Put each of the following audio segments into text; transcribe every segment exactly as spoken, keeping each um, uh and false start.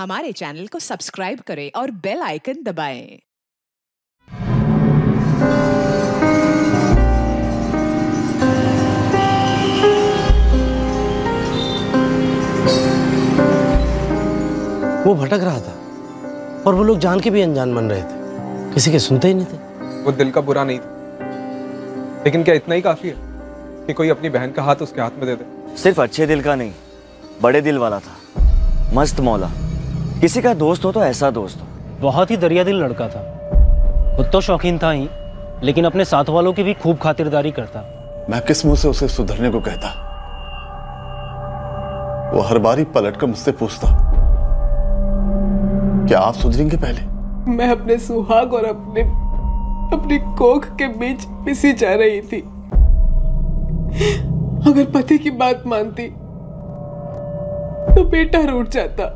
हमारे चैनल को सब्सक्राइब करें और बेल आइकन दबाएं। वो भटक रहा था और वो लोग जान के भी अनजान बन रहे थे, किसी के सुनते ही नहीं थे। वो दिल का बुरा नहीं था, लेकिन क्या इतना ही काफी है कि कोई अपनी बहन का हाथ उसके हाथ में दे दे? सिर्फ अच्छे दिल का नहीं, बड़े दिल वाला था। मस्त मौला, किसी का दोस्त हो तो ऐसा दोस्त हो। बहुत ही दरिया दिल लड़का था। खुद तो शौकीन था ही, लेकिन अपने साथ वालों की भी खूब खातिरदारी करता। मैं किस मुंह से उसे सुधरने को कहता? वो हर बार ही पलट कर मुझसे पूछता, क्या आप सुधरेंगे पहले? मैं अपने सुहाग और अपने अपनी कोख के बीच पिसी जा रही थी। अगर पति की बात मानती तो बेटा रूठ जाता,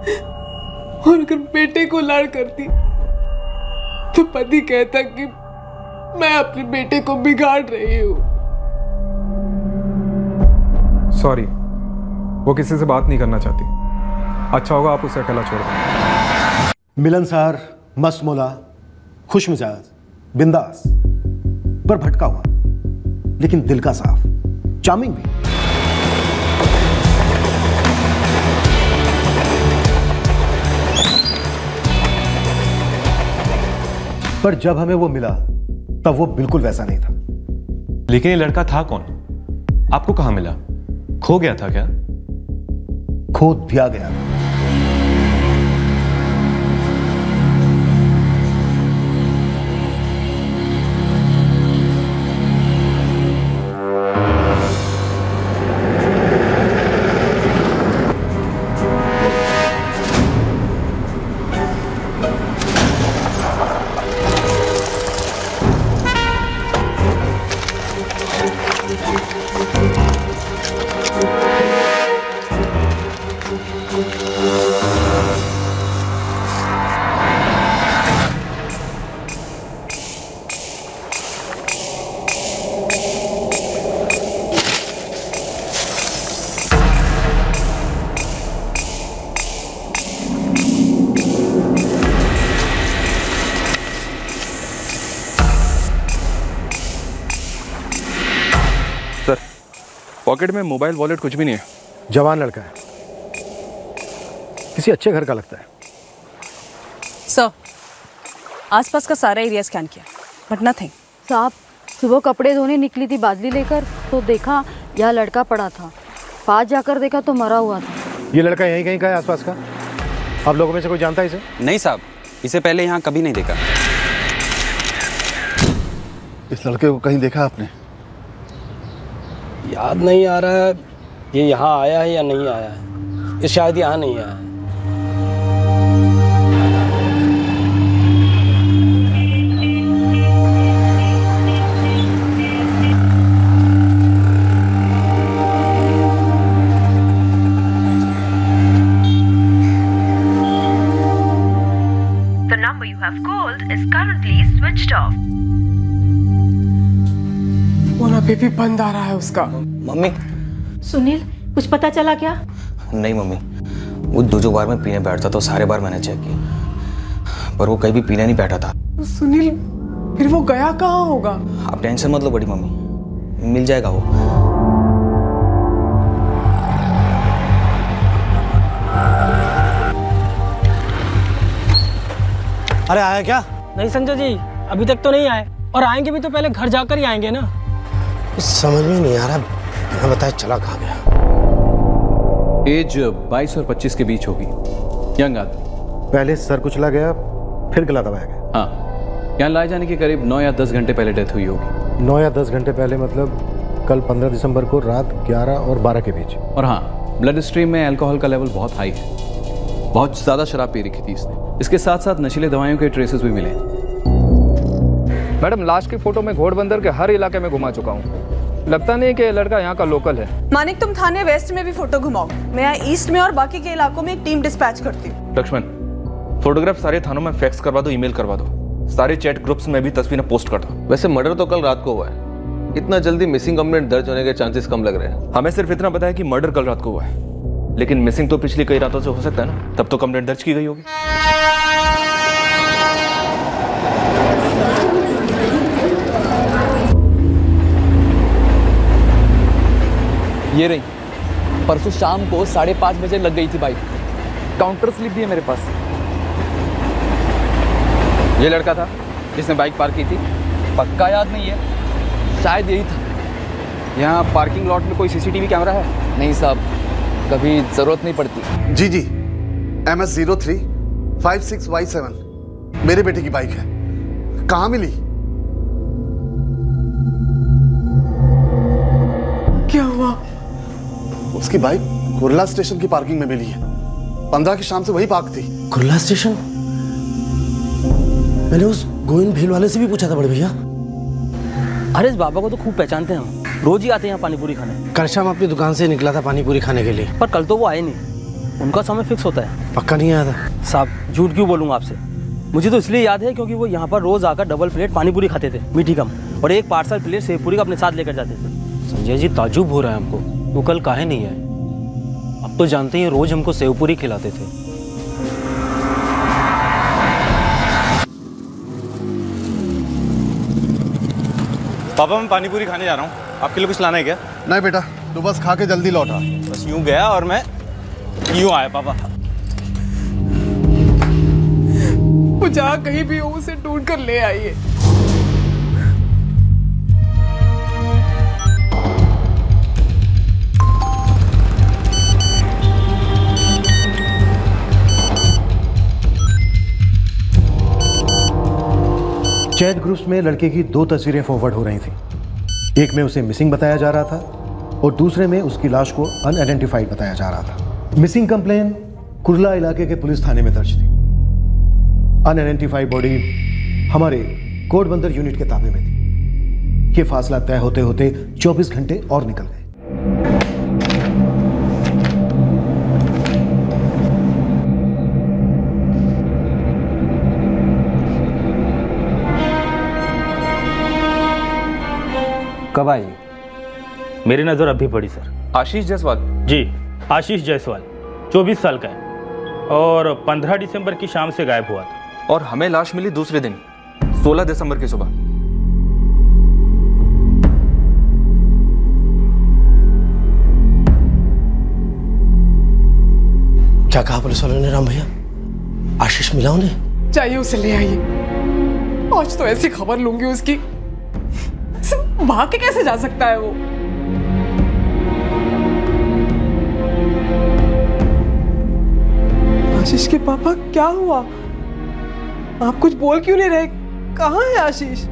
और अगर बेटे को लाड़ करती तो पति कहता कि मैं अपने बेटे को बिगाड़ रही हूं। सॉरी, वो किसी से बात नहीं करना चाहती। अच्छा होगा आप उसे अकेला छोड़ दें। मिलनसार, मस्त मौला, खुश मिजाज, बिंदास, पर भटका हुआ, लेकिन दिल का साफ, चार्मिंग भी। पर जब हमें वो मिला तब वो बिल्कुल वैसा नहीं था। लेकिन ये लड़का था कौन? आपको कहाँ मिला? खो गया था क्या? खो दिया गया। पॉकेट में मोबाइल, वॉलेट कुछ भी नहीं है। जवान लड़का है, किसी अच्छे घर का लगता है। सर, आसपास का सारा एरिया स्कैन किया, बट नथिंग। साहब, सुबह कपड़े धोने निकली थी बादली लेकर, तो देखा यह लड़का पड़ा था। पास जाकर देखा तो मरा हुआ था। ये लड़का यहीं कहीं का है, आसपास का? आप लोगों में से कोई जानता है इसे? नहीं साहब, इसे पहले यहाँ कभी नहीं देखा। इस लड़के को कहीं देखा आपने? याद नहीं आ रहा है ये यहाँ आया है या नहीं आया है। ये शायद यहाँ नहीं आया है। The number you have called is currently switched off. Baby बंद आ रहा है उसका। मम्मी, सुनील कुछ पता चला क्या? नहीं मम्मी, वो दो जो बार में पीने बैठता तो सारे बार मैंने चेक किया, पर वो कहीं भी पीने नहीं बैठा था। सुनील, फिर वो गया कहाँ होगा? आप टेंशन मत लो बड़ी मम्मी, मिल जाएगा वो। अरे आया क्या? नहीं संजय जी, अभी तक तो नहीं आए, और आएंगे भी तो पहले घर जाकर ही आएंगे ना। समझ में नहीं आ रहा, बिना बताए चला कहाँ गया। एज बाईस और पच्चीस के बीच होगी, यंग आदमी। पहले सर कुचला गया, फिर गला दबाया गया। हाँ, यहाँ लाए जाने के करीब नौ या दस घंटे पहले डेथ हुई होगी। नौ या दस घंटे पहले मतलब कल पंद्रह दिसंबर को रात ग्यारह और बारह के बीच। और हाँ, ब्लड स्ट्रीम में अल्कोहल का लेवल बहुत हाई है, बहुत ज़्यादा शराब पी रखी थी इसने। इसके साथ साथ नशीले दवाइयों के ट्रेसेस भी मिले। मैडम, लास्ट की फोटो में घोड़बंदर के हर इलाके में घुमा चुका हूँ, लगता नहीं कि लड़का यहाँ का लोकल है। मानिक, तुम थाने वेस्ट में भी फोटो घुमाओ, मैं यहाँ ईस्ट में और बाकी के इलाकों में एक टीम डिस्पैच करती हूँ। लक्ष्मण, फोटोग्राफ सारे थानों में फैक्स करवा दो, ईमेल करवा दो, सारे चैट ग्रुप्स में भी तस्वीरें पोस्ट कर दो। वैसे मर्डर तो कल रात को हुआ है, इतना जल्दी मिसिंग कंप्लेंट दर्ज होने के चांसेस कम लग रहे हैं। हमें सिर्फ इतना पता है कि मर्डर कल रात को हुआ है, लेकिन मिसिंग तो पिछली कई रातों से हो सकता है ना, तब तो कंप्लेंट दर्ज की गई होगी। ये रही, परसों शाम को साढ़े पाँच बजे लग गई थी बाइक। काउंटर स्लिप भी है मेरे पास। ये लड़का था जिसने बाइक पार्क की थी, पक्का याद नहीं है, शायद यही था। यहाँ पार्किंग लॉट में कोई सीसीटीवी कैमरा है? नहीं साहब, कभी ज़रूरत नहीं पड़ती। जी जी, M S zero three five six Y seven मेरे बेटे की बाइक है। कहाँ मिली? क्या हुआ? उसकी बाइक कुरला स्टेशन की पार्किंग में मिली है। पंद्रह की शाम से वही पार्क थी। कुरला स्टेशन? मैंने उस गोविंद भील वाले से भी पूछा था बड़े भैया। अरे इस बाबा को तो खूब पहचानते हैं हम, रोज ही आते हैं यहाँ पानीपुरी खाने। कल शाम अपनी दुकान से निकला था पानीपुरी खाने के लिए, पर कल तो वो आए नहीं। उनका समय फिक्स होता है। पक्का नहीं आया था? साहब झूठ क्यों बोलूँगा आपसे, मुझे तो इसलिए याद है क्योंकि वो यहाँ पर रोज आकर डबल प्लेट पानीपुरी खाते थे, मीठी कम, और एक पार्सल प्लेट सेवपुरी का अपने साथ लेकर जाते थे। संजय जी ताजुब हो रहा है हमको, वो कल काहे नहीं आए? अब तो जानते हैं रोज हमको सेवपुरी खिलाते थे। पापा मैं पानीपुरी खाने जा रहा हूँ, आपके लिए कुछ लाना है क्या? नहीं बेटा, तू बस खा के जल्दी लौटा। बस यूं गया और मैं यूं आया। पापा वो जहाँ कहीं भी हो उसे ढूंढ कर ले आइए। चैट ग्रुप्स में लड़के की दो तस्वीरें फॉरवर्ड हो रही थीं। एक में उसे मिसिंग बताया जा रहा था और दूसरे में उसकी लाश को अनआइडेंटिफाइड बताया जा रहा था। मिसिंग कंप्लेन कुरला इलाके के पुलिस थाने में दर्ज थी। अनआइडेंटिफाइड बॉडी हमारे घोड़बंदर यूनिट के ताबे में थी। ये फासला तय होते होते चौबीस घंटे और निकल गए। कब आई? मेरी नज़र अभी पड़ी सर। आशीष जायसवाल? जी आशीष जायसवाल, चौबीस साल का है और पंद्रह दिसंबर की शाम से गायब हुआ था। और हमें लाश मिली दूसरे दिन सोलह दिसंबर की सुबह। क्या कहा पुलिस वालों ने राम भैया? आशीष मिला उन्हें? चाहिए उसे ले आइए। आज तो ऐसी खबर लूंगी उसकी, भाग के कैसे जा सकता है वो। आशीष के पापा क्या हुआ? आप कुछ बोल क्यों नहीं रहे? कहाँ है आशीष?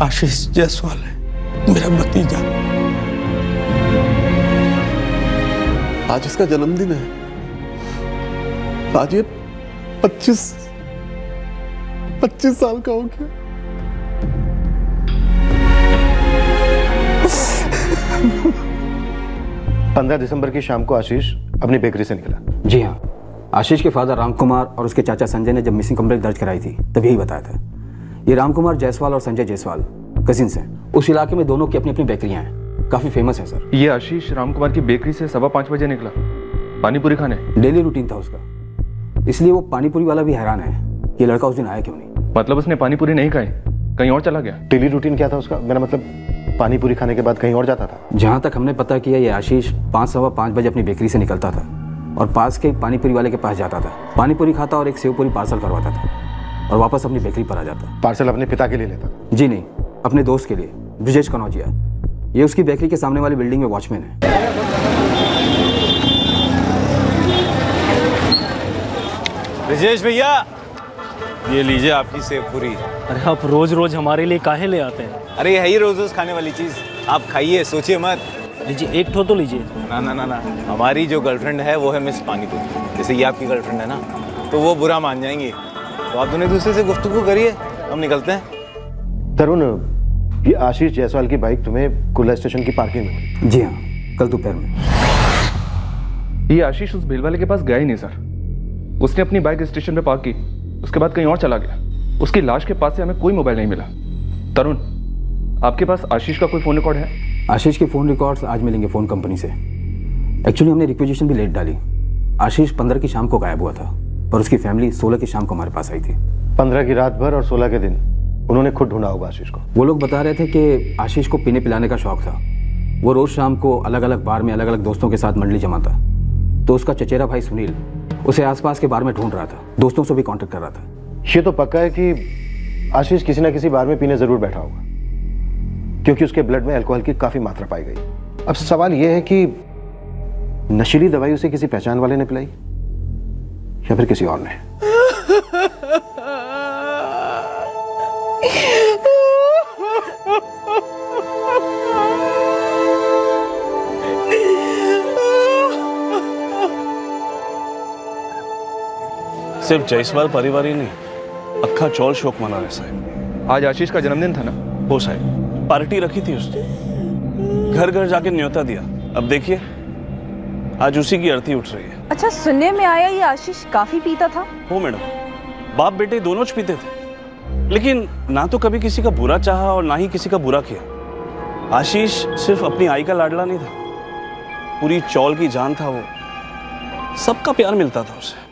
आशीष जायसवाल है मेरा भतीजा। आज इसका जन्मदिन है। आज ये पच्चीस पच्चीस साल का हो गया। पंद्रह दिसंबर की शाम को आशीष अपनी बेकरी से निकला। जी हाँ, आशीष के फादर रामकुमार और उसके चाचा संजय ने जब मिसिंग कंप्लेंट दर्ज कराई थी तब यही बताया था। ये रामकुमार जायसवाल और संजय जायसवाल कजिन्स हैं। उस इलाके में दोनों की अपनी अपनी बेकरियां हैं, काफी फेमस है सर। ये आशीष रामकुमार की बेकरी से सवा पाँच बजे निकला पानीपुरी खाने। डेली रूटीन था उसका, इसलिए वो पानीपुरी वाला भी हैरान है ये लड़का उस दिन आया क्यों नहीं। मतलब उसने पानीपुरी नहीं खाई, कहीं और चला गया? डेली रूटीन क्या था उसका? मेरा मतलब पानीपुरी खाने के बाद कहीं और जाता था। जहाँ तक हमने पता किया ये आशीष पाँच सवा पाँच बजे अपनी बेकरी से निकलता था और पास के पानीपुरी वाले के पास जाता था, पानीपुरी खाता और एक सेवपुरी पार्सल करवाता था और वापस अपनी बेकरी पर आ जाता। पार्सल अपने पिता के लिए लेता? जी नहीं, अपने दोस्त के लिए, ब्रिजेश कनौजिया। ये उसकी बेकरी के सामने वाली बिल्डिंग में वॉचमैन है। ब्रिजेश भैया, ये लीजिए आपकी सेवपुरी। अरे आप रोज रोज हमारे लिए काहे ले आते हैं? अरे यही रोज रोज खाने वाली चीज़, आप खाइए, सोचिए मत। लीजिए एक ठो तो लीजिए। ना ना ना ना, हमारी जो गर्लफ्रेंड है वो है मिस पानीपुरी। जैसे ये आपकी गर्लफ्रेंड है ना, तो वो बुरा मान जाएंगी। तो आप दोनों दूसरे से गुफ्तगू करिए, हम निकलते हैं। तरुण, ये आशीष जायसवाल की बाइक तुम्हें कुर्ला स्टेशन की पार्किंग में मिली? जी हाँ, कल दोपहर में। ये आशीष उस भीलवाले के पास गया ही नहीं सर। उसने अपनी बाइक स्टेशन में पार्क की, उसके बाद कहीं और चला गया। उसकी लाश के पास से हमें कोई मोबाइल नहीं मिला। तरुण, आपके पास आशीष का कोई फ़ोन रिकॉर्ड है? आशीष के फ़ोन रिकॉर्ड्स आज मिलेंगे फ़ोन कंपनी से। एक्चुअली हमने रिक्वेजिशन भी लेट डाली। आशीष पंद्रह की शाम को गायब हुआ था, पर उसकी फैमिली सोलह की शाम को हमारे पास आई थी। पंद्रह की रात भर और सोलह के दिन उन्होंने खुद ढूंढा होगा आशीष को। वो लोग बता रहे थे कि आशीष को पीने पिलाने का शौक़ था। वो रोज़ शाम को अलग अलग बार में अलग अलग दोस्तों के साथ मंडली जमाता। तो उसका चचेरा भाई सुनील उसे आसपास के बार में ढूंढ रहा था, दोस्तों से भी कांटेक्ट कर रहा था। ये तो पक्का है कि आशीष किसी ना किसी बार में पीने ज़रूर बैठा होगा, क्योंकि उसके ब्लड में अल्कोहल की काफ़ी मात्रा पाई गई। अब सवाल यह है कि नशीली दवाई उसे किसी पहचान वाले ने पिलाई या फिर किसी और ने। सिर्फ जायसवाल परिवार ही नहीं, अक्खा चौल शोक मना रहे साहब। आज आशीष का जन्मदिन था ना, वो साहब पार्टी रखी थी उसने, घर घर जाके न्योता दिया। अब देखिए आज उसी की अर्थी उठ रही है। अच्छा, सुनने में आया ये आशीष काफी पीता था। हो मैडम, बाप बेटे दोनों पीते थे, लेकिन ना तो कभी किसी का बुरा चाहा और ना ही किसी का बुरा किया। आशीष सिर्फ अपनी आई का लाडला नहीं था, पूरी चौल की जान था वो। सबका प्यार मिलता था उसे।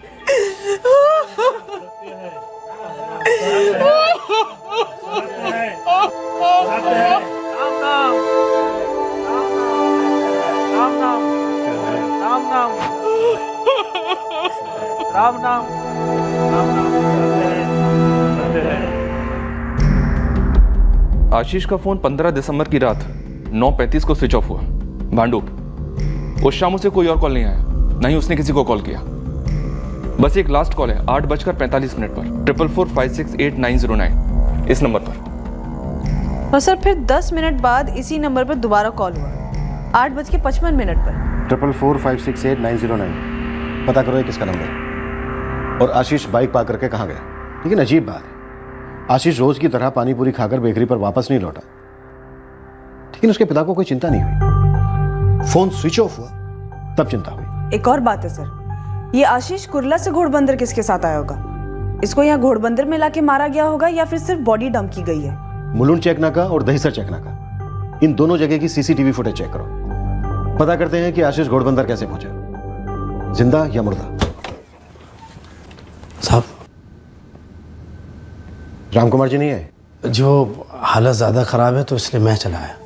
राम नाम, राम नाम। आशीष का फोन पंद्रह दिसंबर की रात नौ पैंतीस को स्विच ऑफ हुआ। भांडू, उस शाम उसे कोई और कॉल नहीं आया, नहीं उसने किसी को कॉल किया। बस एक लास्ट कॉल है आठ बजकर पैंतालीस मिनट पर triple four five six eight nine zero nine, इस नंबर पर। और सर फिर दस मिनट बाद इसी नंबर पर दोबारा कॉल हुआ आठ बज के पचपन मिनट पर triple four five six eight nine zero nine. पता करो ये किसका नंबर। और आशीष बाइक पार करके कहाँ गया? लेकिन अजीब बात है, आशीष रोज की तरह पानी पूरी खाकर बेकरी पर वापस नहीं लौटा, लेकिन उसके पिता को कोई चिंता नहीं हुई। फोन स्विच ऑफ हुआ तब चिंता हुई। एक और बात है सर, ये आशीष कुर्ला से घोड़बंदर किसके साथ आया होगा? इसको यहाँ घोड़बंदर में लाके मारा गया होगा या फिर सिर्फ बॉडी डंप की गई है? मुलुंड चेकना का और दहीसर चेकना का, इन दोनों जगह की सीसीटीवी फुटेज चेक करो। पता करते हैं कि आशीष घोड़बंदर कैसे पहुंचा, जिंदा या मुर्दा। साहब, रामकुमार जी नहीं है? जो हालत ज़्यादा ख़राब है तो इसलिए मैं चला आया।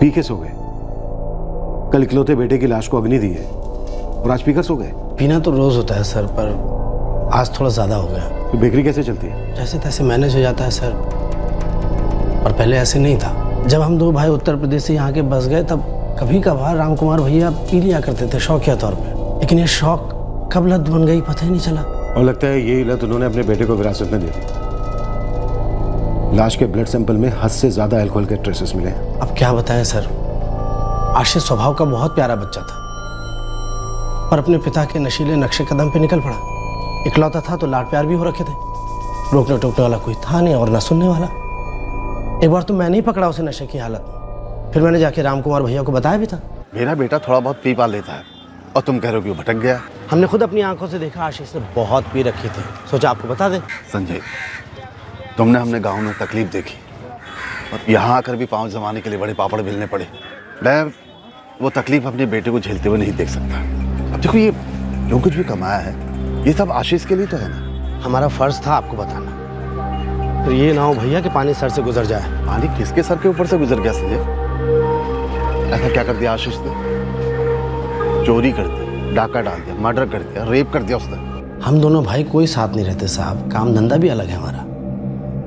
पी के सो गए? कल इकलौते बेटे की लाश को अग्नि दी है और आज पीकर सो गए? पीना तो रोज़ होता है सर, पर आज थोड़ा ज़्यादा हो गया। तो बेकरी कैसे चलती है? जैसे तैसे मैनेज हो जाता है सर, पर पहले ऐसे नहीं था। जब हम दो भाई उत्तर प्रदेश से यहाँ के बस गए तब कभी कभार रामकुमार भैया पी लिया करते थे शौकिया तौर पे, लेकिन ये शौक कब लत बन गई पता ही नहीं चला। और लगता है यही लत उन्होंने अपने बेटे को विरासत में दे दी। लाश के ब्लड सैंपल में हद से ज़्यादा अल्कोहल के ट्रेसेस मिले। अब क्या बताएं सर, आशीष स्वभाव का बहुत प्यारा बच्चा था, पर अपने पिता के नशीले नक्शे कदम पर निकल पड़ा। इकलौता था तो लाड प्यार भी हो रखे थे, रोकने टोकने वाला कोई था नहीं और ना सुनने वाला। एक बार तो मैंने ही पकड़ा उसे नशे की हालत में, फिर मैंने जाके रामकुमार भैया को बताया भी था। मेरा बेटा थोड़ा बहुत पी पा लेता है और तुम कह रहे हो कि वो भटक गया। हमने खुद अपनी आंखों से देखा आशीष ने बहुत पी रखी थी, सोचा आपको बता दें। संजय, तुमने हमने गाँव में तकलीफ देखी और यहाँ आकर भी पाँव जमाने के लिए बड़े पापड़ बेलने पड़े। मैं वो तकलीफ अपने बेटे को झेलते हुए नहीं देख सकता। अब देखो, ये जो कुछ भी कमाया है ये सब आशीष के लिए तो है ना। हमारा फर्ज था आपको बताना। तो ये ना हो भैया कि पानी सर से गुजर जाए। पानी किसके सर के ऊपर से गुजर गया संजय? ऐसा क्या कर दिया आशीष ने? चोरी कर दी, डाका डाल दिया, मर्डर कर दिया, रेप कर दिया उसने। हम दोनों भाई कोई साथ नहीं रहते साहब, काम धंधा भी अलग है हमारा।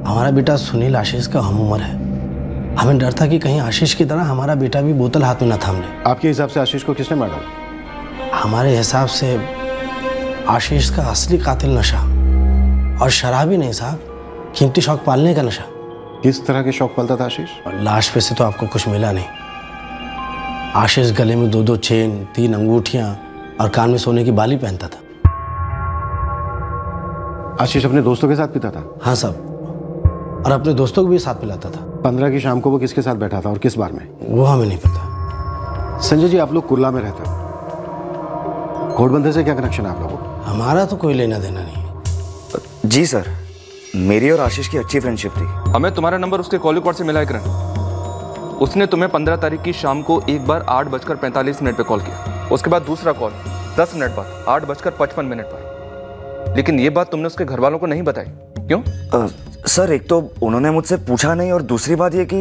हमारा बेटा सुनील आशीष का हम उम्र है, हमें डर था कि कहीं आशीष की तरह हमारा बेटा भी बोतल हाथ में न थाम ले। आपके हिसाब से आशीष को किसने मारा? हमारे हिसाब से आशीष का असली कातिल नशा, और शराबी नहीं साहब, कीमती शौक पालने का नशा। किस तरह के शौक पालता था आशीष? लाश पे से तो आपको कुछ मिला नहीं। आशीष गले में दो दो चेन, तीन अंगूठियां और कान में सोने की बाली पहनता था। आशीष अपने दोस्तों के साथ पीता था? हाँ साहब, और अपने दोस्तों को भी साथ पिलाता था। पंद्रह की शाम को वो किसके साथ बैठा था और किस बार में, वो हमें नहीं पता। संजय जी, आप लोग कुर्ला में रहते हो, घोड़बंदर से क्या कनेक्शन है आप लोगों को? हमारा तो कोई लेना देना नहीं। जी सर, मेरी और आशीष की अच्छी फ्रेंडशिप थी। हमें तुम्हारा नंबर उसके कॉल रिकॉर्ड से मिला है किरण। उसने तुम्हें पंद्रह तारीख की शाम को एक बार आठ बजकर पैंतालीस मिनट पर कॉल किया, उसके बाद दूसरा कॉल दस मिनट बाद आठ बजकर पचपन मिनट पर। लेकिन ये बात तुमने उसके घर वालों को नहीं बताई, क्यों? आ, सर, एक तो उन्होंने मुझसे पूछा नहीं, और दूसरी बात ये कि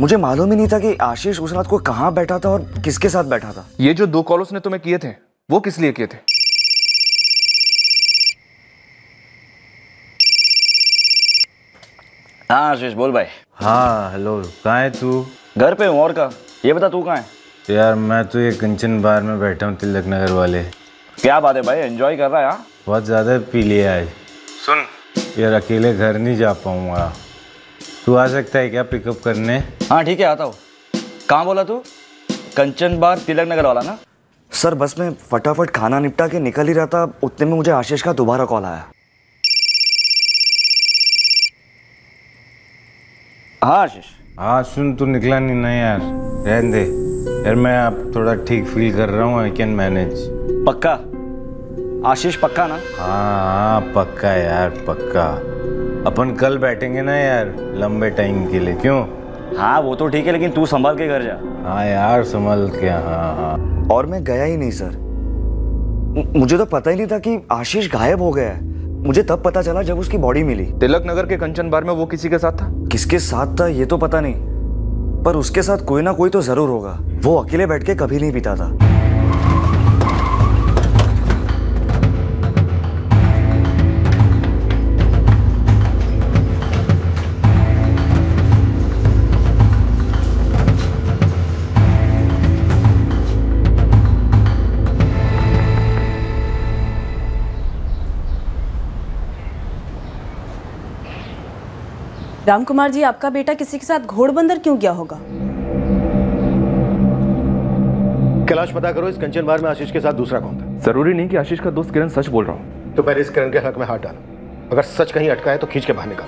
मुझे मालूम ही नहीं था कि आशीष उस रात को कहाँ बैठा था और किसके साथ बैठा था। ये जो दो कॉल उसने तुम्हें किए थे, वो किस लिए किए थे? हाँ आशीष, बोल भाई। हाँ हेलो, कहाँ है तू? घर पे हूँ, और कहाँ? ये बता तू कहाँ है? यार मैं तो ये कंचन बार में बैठा हूँ, तिलक नगर वाले। क्या बात है भाई, एंजॉय कर रहा है? यार बहुत ज़्यादा पी लिया आज। सुन यार, अकेले घर नहीं जा पाऊँगा, तू आ सकता है क्या पिकअप करने? हाँ ठीक है, आता हूँ। कहाँ बोला तू? कंचन बार, तिलक नगर वाला ना? सर बस मैं फटाफट खाना निपटा के निकल ही रहा था, उतने में मुझे आशीष का दोबारा कॉल आया। हाँ आशीष। हाँ सुन, तू निकला नहीं ना यार, रहने दे यार, मैं आप थोड़ा ठीक फील कर रहा हूँ, आई कैन मैनेज। पक्का आशीष, पक्का ना? हाँ पक्का यार, पक्का। अपन कल बैठेंगे ना यार लंबे टाइम के लिए, क्यों? हाँ वो तो ठीक है, लेकिन तू संभाल के घर जा। हाँ यार संभाल के। हाँ हाँ। और मैं गया ही नहीं सर, मुझे तो पता ही नहीं था कि आशीष गायब हो गया है। मुझे तब पता चला जब उसकी बॉडी मिली। तिलक नगर के कंचन बार में वो किसी के साथ था? किसके साथ था ये तो पता नहीं, पर उसके साथ कोई ना कोई तो जरूर होगा। वो अकेले बैठ के कभी नहीं पीता था। रामकुमार जी, आपका बेटा किसी के साथ घोड़बंदर क्यों गया होगा? कैलाश, पता करो इस कंचन बार में आशीष के साथ दूसरा कौन था। जरूरी नहीं कि आशीष का दोस्त किरण। सच बोल रहा हूँ। तो पहले इस किरण के हक में हाथ डालो, अगर सच कहीं अटका है तो खींच के बाहर निकाल।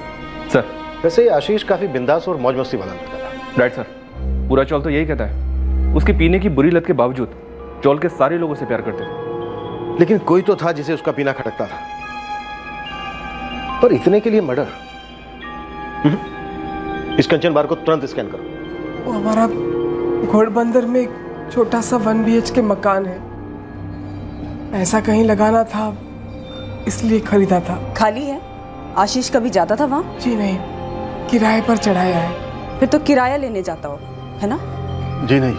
सर वैसे आशीष काफी बिंदास और मौज मस्ती वाला लड़का था। राइट सर, पूरा चौल तो यही कहता है। उसकी पीने की बुरी लत के बावजूद चौल के सारे लोग उसे प्यार करते थे, लेकिन कोई तो था जिसे उसका पीना खटकता था। पर इतने के लिए मर्डर? इस कंचन बार को तुरंत स्कैन करो। वो हमारा घोड़बंदर में एक छोटा सा वन बी एच के मकान है, ऐसा कहीं लगाना था इसलिए खरीदा था। खाली है? आशीष कभी जाता था वहाँ? जी नहीं, किराए पर चढ़ाया है। फिर तो किराया लेने जाता होगा, है ना? जी नहीं,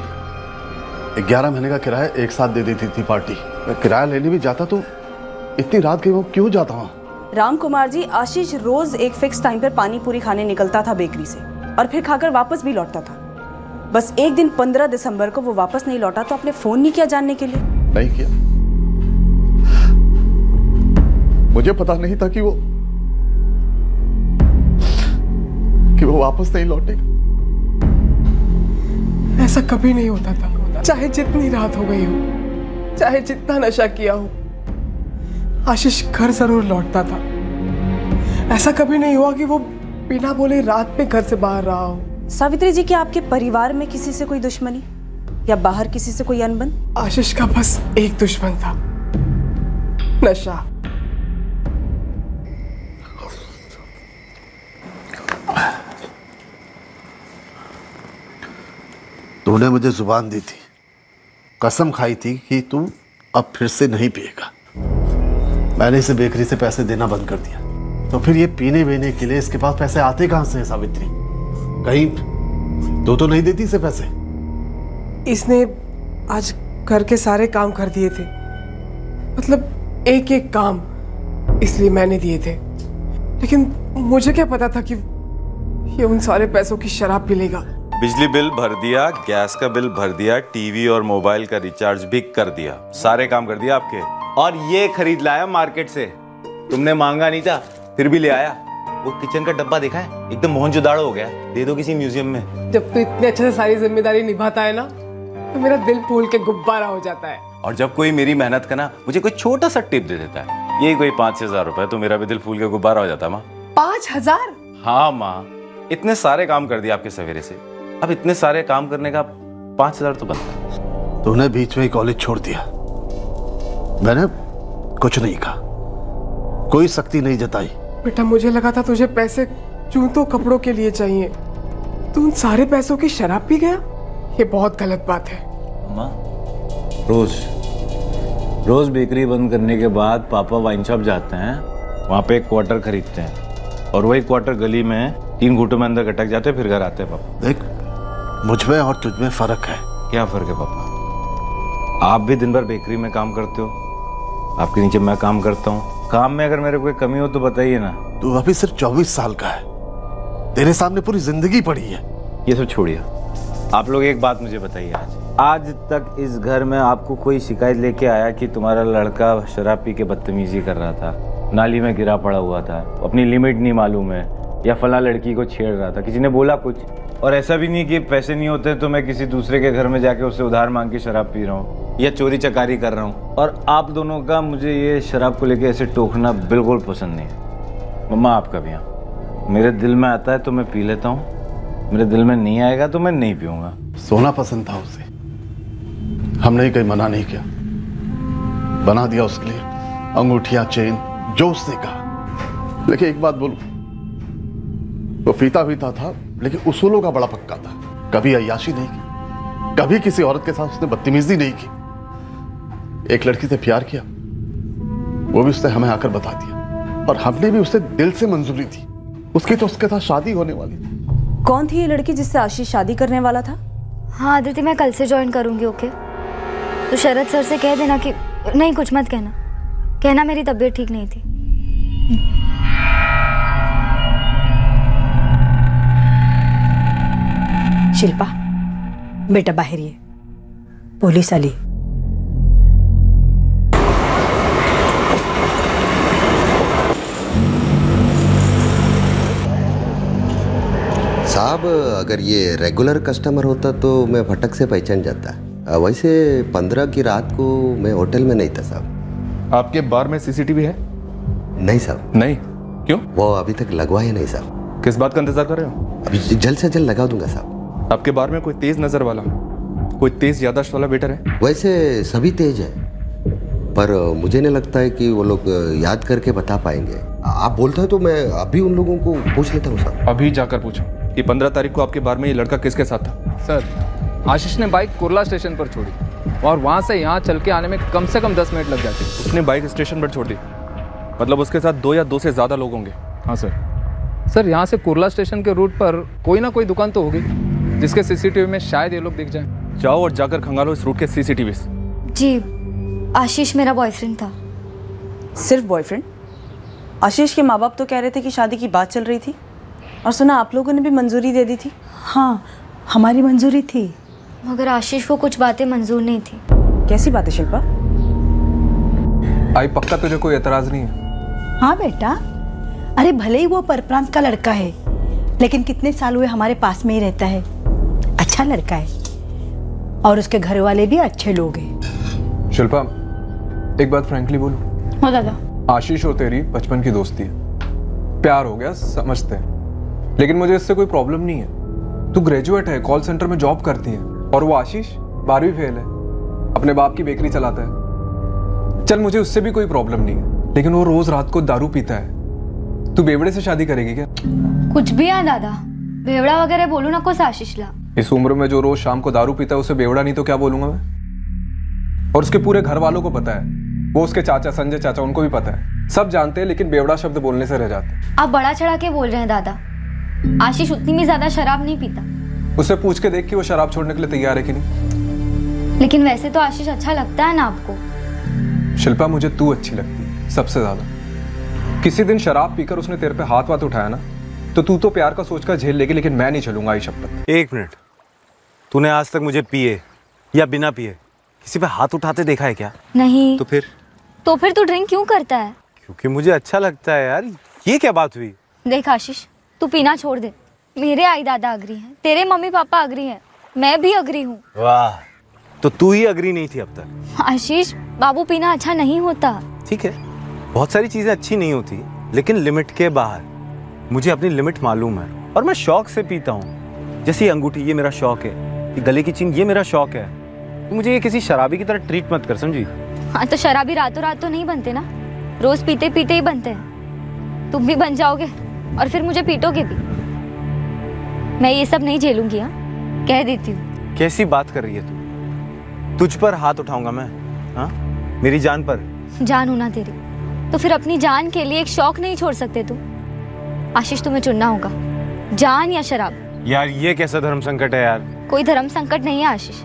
ग्यारह महीने का किराया एक साथ दे देती थी, थी पार्टी। किराया लेने भी जाता तो इतनी रात के वो क्यों जाता वहाँ? राम कुमार जी, आशीष रोज एक फिक्स टाइम पर पानी पूरी खाने निकलता था बेकरी से, और फिर खाकर वापस भी लौटता था। बस एक दिन पंद्रह दिसंबर को वो वापस नहीं लौटा, तो आपने फोन नहीं किया जानने के लिए? नहीं किया, मुझे पता नहीं था कि वो कि वो वापस नहीं लौटेगा। ऐसा कभी नहीं होता था, चाहे जितनी रात हो गई हो, चाहे जितना नशा किया हो, आशीष घर जरूर लौटता था। ऐसा कभी नहीं हुआ कि वो बिना बोले रात में घर से बाहर रहा हो। सावित्री जी, क्या आपके परिवार में किसी से कोई दुश्मनी या बाहर किसी से कोई अनबन? आशीष का बस एक दुश्मन था, नशा। तूने मुझे जुबान दी थी, कसम खाई थी कि तू अब फिर से नहीं पिएगा। मैंने इसे बेकरी से पैसे देना बंद कर दिया। तो फिर ये पीने बेने के लिए इसके पास पैसे आते कहां से हैं? सावित्री कहीं तो तो नहीं देती इसे पैसे। इसने आज घर के सारे काम कर दिए थे, मतलब एक एक काम, इसलिए मैंने दिए थे। लेकिन मुझे क्या पता था कि ये उन सारे पैसों की शराब पी लेगा। बिजली बिल भर दिया, गैस का बिल भर दिया, टीवी और मोबाइल का रिचार्ज भी कर दिया, सारे काम कर दिया आपके। और ये खरीद लाया मार्केट से, तुमने मांगा नहीं था फिर भी ले आया। वो किचन का डब्बा देखा है, एकदम मोहनजोदाड़ो हो गया, दे दो किसी म्यूजियम में। जब तू इतने अच्छे से सारी जिम्मेदारी निभाता है ना, तो मेरा दिल फूल के गुब्बारा हो जाता है। और जब कोई मेरी मेहनत का ना मुझे कोई छोटा सा टिप दे देता है, ये कोई पाँच छह हजार रुपए, तो मेरा भी दिल फूल के गुब्बारा हो जाता है। माँ पाँच हजार? हाँ माँ, इतने सारे काम कर दिए आपके सवेरे से, अब इतने सारे काम करने का पाँच हजार तो बनता है। तूने बीच में कॉलेज छोड़ दिया, मैंने कुछ नहीं कहा, कोई सख्ती नहीं जताई। बेटा मुझे लगा था तुझे पैसे जूतों कपड़ों के लिए चाहिए, तू उन सारे पैसों की शराब पी गया, ये बहुत गलत बात है। माँ रोज रोज बेकरी बंद करने के बाद पापा वाइन शॉप जाते हैं, वहाँ पे एक क्वार्टर खरीदते हैं और वही क्वार्टर गली में तीन घूंटों में अंदर अटक जाते हैं, फिर घर आते हैं। पापा देख, मुझमें और तुझमें फर्क है। क्या फर्क है पापा? आप भी दिन भर बेकरी में काम करते हो, आपके नीचे मैं काम करता हूँ, काम में अगर मेरे कोई कमी हो तो बताइए ना। तू अभी सिर्फ चौबीस साल का है, तेरे सामने पूरी जिंदगी पड़ी है। ये सब छोड़िए, आप लोग एक बात मुझे बताइए, आज आज तक इस घर में आपको कोई शिकायत लेके आया कि तुम्हारा लड़का शराब पी के बदतमीजी कर रहा था, नाली में गिरा पड़ा हुआ था, अपनी लिमिट नहीं मालूम है, या फला लड़की को छेड़ रहा था, किसी ने बोला कुछ? और ऐसा भी नहीं कि पैसे नहीं होते तो मैं किसी दूसरे के घर में जाके उससे उधार मांग के शराब पी रहा हूँ या चोरी चकारी कर रहा हूँ। और आप दोनों का मुझे ये शराब को लेके ऐसे टोकना बिल्कुल पसंद नहीं है। मम्मा आपका भी यहाँ, मेरे दिल में आता है तो मैं पी लेता हूँ, मेरे दिल में नहीं आएगा तो मैं नहीं पीऊँगा। सोना पसंद था उसे, हमने कहीं मना नहीं किया, बना दिया उसके लिए अंगूठियाँ चेन जो उसने कहा। लेकिन एक बात बोलूँ, वो पीता पीता था लेकिन उसूलों का बड़ा पक्का था, कभी अय्याशी नहीं की, कभी किसी औरत के साथ उसने बदतमीजी नहीं की। एक लड़की से प्यार किया, वो भी उसने हमें आकर बता दिया और हमने भी उसे दिल से मंजूरी दी, उसकी तो उसके साथ शादी होने वाली थी। कौन थी ये लड़की जिससे आशीष शादी करने वाला था? हाँ आदित्य, मैं कल से ज्वाइन करूंगी। ओके तो शरद सर से कह देना कि नहीं, कुछ मत कहना, कहना मेरी तबीयत ठीक नहीं थी। शिल्पा बेटा बाहर ये पोलिस आली। साहब अगर ये रेगुलर कस्टमर होता तो मैं भटक से पहचान जाता, वैसे पंद्रह की रात को मैं होटल में नहीं था साहब। आपके बार में सीसीटीवी है? नहीं साहब। नहीं? क्यों? वो अभी तक लगवाया नहीं साहब। किस बात का इंतजार कर रहे हो? अभी जल्द से जल्द लगा दूंगा साहब। आपके बार में कोई तेज नजर वाला, कोई तेज याददाश्त वाला वेटर है? वैसे सभी तेज है, पर मुझे नहीं लगता है कि वो लोग याद करके बता पाएंगे। आप बोलते हैं तो मैं अभी उन लोगों को पूछ लेता हूँ साहब। अभी जाकर पूछो कि पंद्रह तारीख को आपके बार में ये लड़का किसके साथ था? सर आशीष ने बाइक कुरला स्टेशन पर छोड़ी और वहाँ से यहाँ चल के आने में कम से कम दस मिनट लग जाते। उसने बाइक स्टेशन पर छोड़ दी, मतलब उसके साथ दो या दो से ज़्यादा लोग होंगे। हाँ सर। सर यहाँ से कुरला स्टेशन के रूट पर कोई ना कोई दुकान तो होगी जिसके सीसीटीवी में शायद ये लोग दिख जाएं। जाओ और जाकर खंगालो इस रूट के सीसीटीवी। जी आशीष मेरा बॉयफ्रेंड था। सिर्फ बॉयफ्रेंड? आशीष के माँ बाप तो कह रहे थे कि शादी की बात चल रही थी, और सुना आप लोगों ने भी मंजूरी दे दी थी। हाँ हमारी मंजूरी थी, मगर आशीष को कुछ बातें मंजूर नहीं थी। कैसी बातें शिल्पा? आई पक्का तुझे कोई एतराज नहीं है? हाँ बेटा, अरे भले ही वो परप्रांत का लड़का है, लेकिन कितने साल हुए हमारे पास में ही रहता है, अच्छा लड़का है और उसके घर वाले भी अच्छे लोग हैं। शिल्पा एक बात फ्रैंकली बोलूं? हाँ दादा। आशीष और तेरी बचपन की दोस्ती है, प्यार हो गया समझते हैं, लेकिन मुझे इससे कोई प्रॉब्लम नहीं है। तू ग्रेजुएट है, कॉल सेंटर में जॉब करती है, और वो आशीष बारहवीं फेल है, अपने बाप की बेकरी चलाता है। चल मुझे उससे भी कोई प्रॉब्लम नहीं है, लेकिन वो रोज रात को दारू पीता है। तू बेवड़े से शादी करेगी क्या? कुछ भी है दादा, बेवड़ा वगैरह बोलू ना कुछ आशीष ला। इस उम्र में जो रोज शाम को दारू पीता है उसे बेवड़ा नहीं तो क्या बोलूंगा मैं? और उसके पूरे घर वालों को पता है, वो उसके चाचा संजय चाचा उनको भी पता है। सब जानते हैं लेकिन बेवड़ा शब्द बोलने से रह जाते। आप बड़ा चढ़ा के बोल रहे हैं दादा, आशीष उतनी भी ज्यादा शराब नहीं पीता। उसे पूछ के देख कि वो शराब छोड़ने के लिए तैयार है कि नहीं। लेकिन वैसे तो आशीष अच्छा लगता है ना आपको? शिल्पा, मुझे तू अच्छी लगती है सबसे ज्यादा। किसी दिन शराब पीकर उसने तेरे पे हाथ वाथ उठाया ना तो तू तो प्यार का सोचकर झेल लेगी, लेकिन मैं नहीं झेलूंगा। आई शपथ। एक मिनट, तूने आज तक मुझे पिए या बिना पिए किसी पे हाथ उठाते देखा है क्या? नहीं। तो फिर तो फिर तू ड्रिंक क्यों करता है? क्योंकि मुझे अच्छा लगता है। यार ये क्या बात हुई? देख आशीष, तू पीना छोड़ दे। मेरे आई दादा अग्री हैं, तेरे मम्मी पापा अग्री हैं, मैं भी अग्री हूँ। वाह, तो तू ही अग्री नहीं थी अब तक। आशीष बाबू, पीना अच्छा नहीं होता। ठीक है, बहुत सारी चीजें अच्छी नहीं होती लेकिन लिमिट के बाहर। मुझे अपनी लिमिट मालूम है और मैं शौक से पीता हूँ। जैसे अंगूठी, ये मेरा शौक है। गले की चीन, ये मेरा शौक है। तो मुझे ये किसी शराबी की तरह ट्रीट मत कर, समझी? हाँ, तो शराबी रातों रात तो नहीं बनते ना, रोज पीते पीते ही बनते हैं। तुम भी बन जाओगे और फिर मुझे पीटोगे भी। मैं ये सब नहीं झेलूंगी, हाँ कह देती हूँ। कैसी बात कर रही है तू? तुझ पर हाथ उठाऊंगा मैं? हाँ, मेरी जान पर? जान होना तेरी, तो फिर अपनी जान के लिए एक शौक नहीं छोड़ सकते तुम? आशीष तुम्हें चुनना होगा, जान या शराब। यार ये कैसा धर्म संकट है यार? कोई धर्म संकट नहीं है आशीष।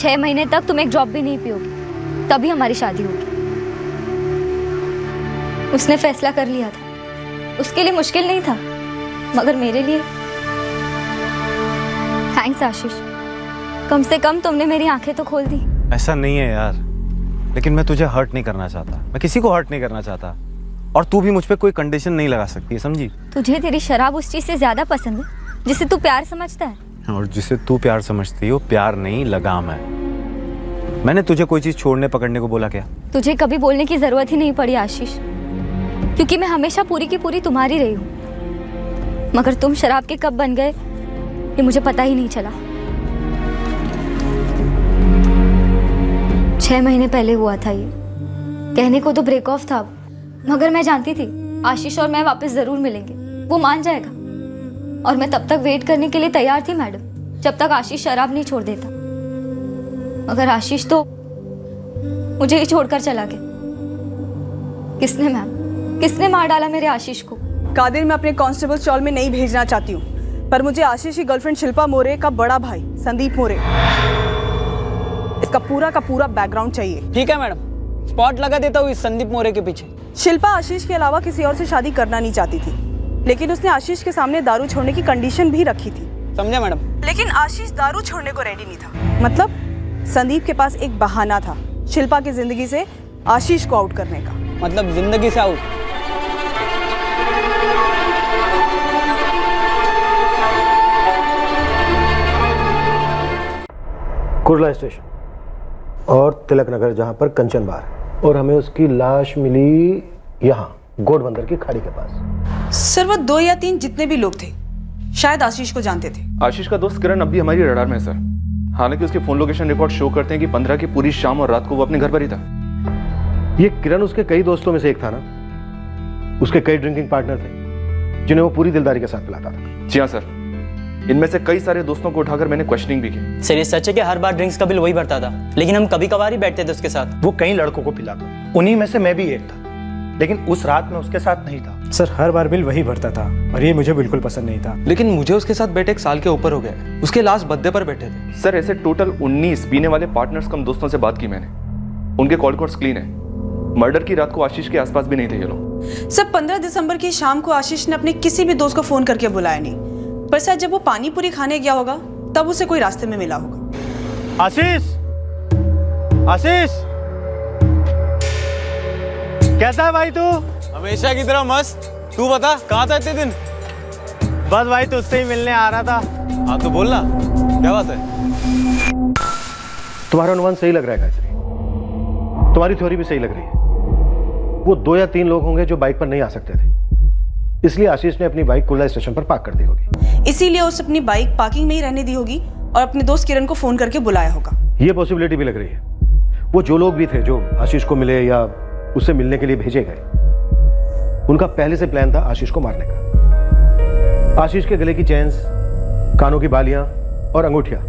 छह महीने तक तुम एक ड्रॉप भी नहीं पियोगे, तभी हमारी शादी होगी। उसने फैसला कर लिया था, उसके लिए मुश्किल नहीं था, मगर मेरे लिए। थैंक्स आशीष, कम से कम तुमने मेरी आंखें तो खोल दी। ऐसा नहीं है यार, लेकिन मैं तुझे हर्ट नहीं करना चाहता, मैं किसी को हर्ट नहीं करना चाहता, और तू भी मुझ पे कोई कंडीशन नहीं लगा सकती है, समझी? तुझे तेरी शराब उस चीज से ज्यादा पसंद है जिसे तू प्यार समझता है। और जिसे तू प्यार समझती है वो प्यार नहीं, लगाम है। मैंने तुझे कोई चीज छोड़ने पकड़ने को बोला क्या? तुझे कभी बोलने की जरूरत ही नहीं पड़ी आशीष, क्योंकि मैं हमेशा पूरी की पूरी तुम्हारी रही हूँ। मगर तुम शराब के कब बन गए ये मुझे पता ही नहीं चला। छह महीने पहले हुआ था ये। कहने को तो ब्रेक ऑफ था, मगर मैं जानती थी आशीष और मैं वापस जरूर मिलेंगे, वो मान जाएगा। और मैं तब तक वेट करने के लिए तैयार थी मैडम, जब तक आशीष शराब नहीं छोड़ देता। मगर आशीष तो मुझे ही छोड़कर चला गया। किसने मैम, किसने मार डाला मेरे आशीष को? कादिर, मैं अपने कांस्टेबल स्टॉल में नहीं भेजना चाहती हूँ, पर मुझे आशीष की गर्लफ्रेंड शिल्पा मोरे का बड़ा भाई संदीप मोरे, इसका पूरा का पूरा बैकग्राउंड चाहिए। ठीक है मैडम, स्पॉट लगा देता हूँ इस संदीप मोरे के पीछे। शिल्पा आशीष के अलावा किसी और से शादी करना नहीं चाहती थी, लेकिन उसने आशीष के सामने दारू छोड़ने की कंडीशन भी रखी थी। समझे मैडम? लेकिन आशीष दारू छोड़ने को रेडी नहीं था। मतलब संदीप के पास एक बहाना था शिल्पा की जिंदगी से आशीष को आउट करने का। मतलब जिंदगी से आउट। कुर्ला स्टेशन और तिलक नगर, जहां पर कंचन बार, और हमें उसकी लाश मिली यहाँ घोड़बंदर की खाड़ी के पास। सर वो दो या तीन जितने भी लोग थे शायद आशीष को जानते थे। आशीष का दोस्त किरण अब भी हमारी रडार में है सर, हालांकि उसके फोन लोकेशन रिकॉर्ड शो करते हैं कि पंद्रह की पूरी शाम और रात को वो अपने घर पर ही था। ये किरण उसके कई दोस्तों में से एक था ना, उसके कई ड्रिंकिंग पार्टनर थे जिन्हें वो पूरी दिलदारी के साथ पिलाता था। जी हाँ सर, इनमें से कई सारे दोस्तों को उठाकर मैंने क्वेश्चनिंग भी की। सर ये सच है कि हर बार ड्रिंक्स का बिल वही भरता था, लेकिन हम कभी कभार ही बैठते थे उसके साथ। वो कई लड़कों को पिलाता, उन्हीं में से मैं भी एक था, लेकिन उस रात में उसके साथ नहीं था। सर हर बार बिल वही भरता था और ये मुझे बिल्कुल पसंद नहीं था। लेकिन मुझे उसके साथ बैठे एक साल के ऊपर हो गया, उसके लास्ट बर्थडे पर बैठे थे सर। ऐसे टोटल उन्नीस पीने वाले पार्टनर्स कम दोस्तों से बात की मैंने, उनके कॉल रिकॉर्ड्स क्लीन है। मर्डर की रात को आशीष के आसपास भी नहीं थे ये लोग। सर पंद्रह दिसंबर की शाम को आशीष ने अपने किसी भी दोस्त को फोन करके बुलाया नहीं, पर शायद जब वो पानी पूरी खाने गया होगा तब उसे कोई रास्ते में मिला होगा। आशीष, आशीष कैसा है भाई तू? हमेशा की तरह मस्त, तू बता कहाँ था इतने दिन? बस भाई तुझसे ही मिलने आ रहा था। हाँ तो बोलना क्या बात है? तुम्हारा अनुमान सही लग रहा है गायत्री, तुम्हारी थ्योरी भी सही लग रही है। वो दो या तीन लोग होंगे जो बाइक पर नहीं आ सकते थे, इसलिए आशीष ने अपनी बाइक कुर्ला स्टेशन पर पार्क कर दी होगी। इसीलिए उस अपनी बाइक पार्किंग में ही रहने दी होगी और अपने दोस्त किरण को फोन करके बुलाया होगा। ये पॉसिबिलिटी भी लग रही है। वो जो लोग भी थे जो आशीष को मिले या उससे मिलने के लिए भेजे गए, उनका पहले से प्लान था आशीष को मारने का। आशीष के गले की चेन्स, कानों की बालियां और अंगूठियां,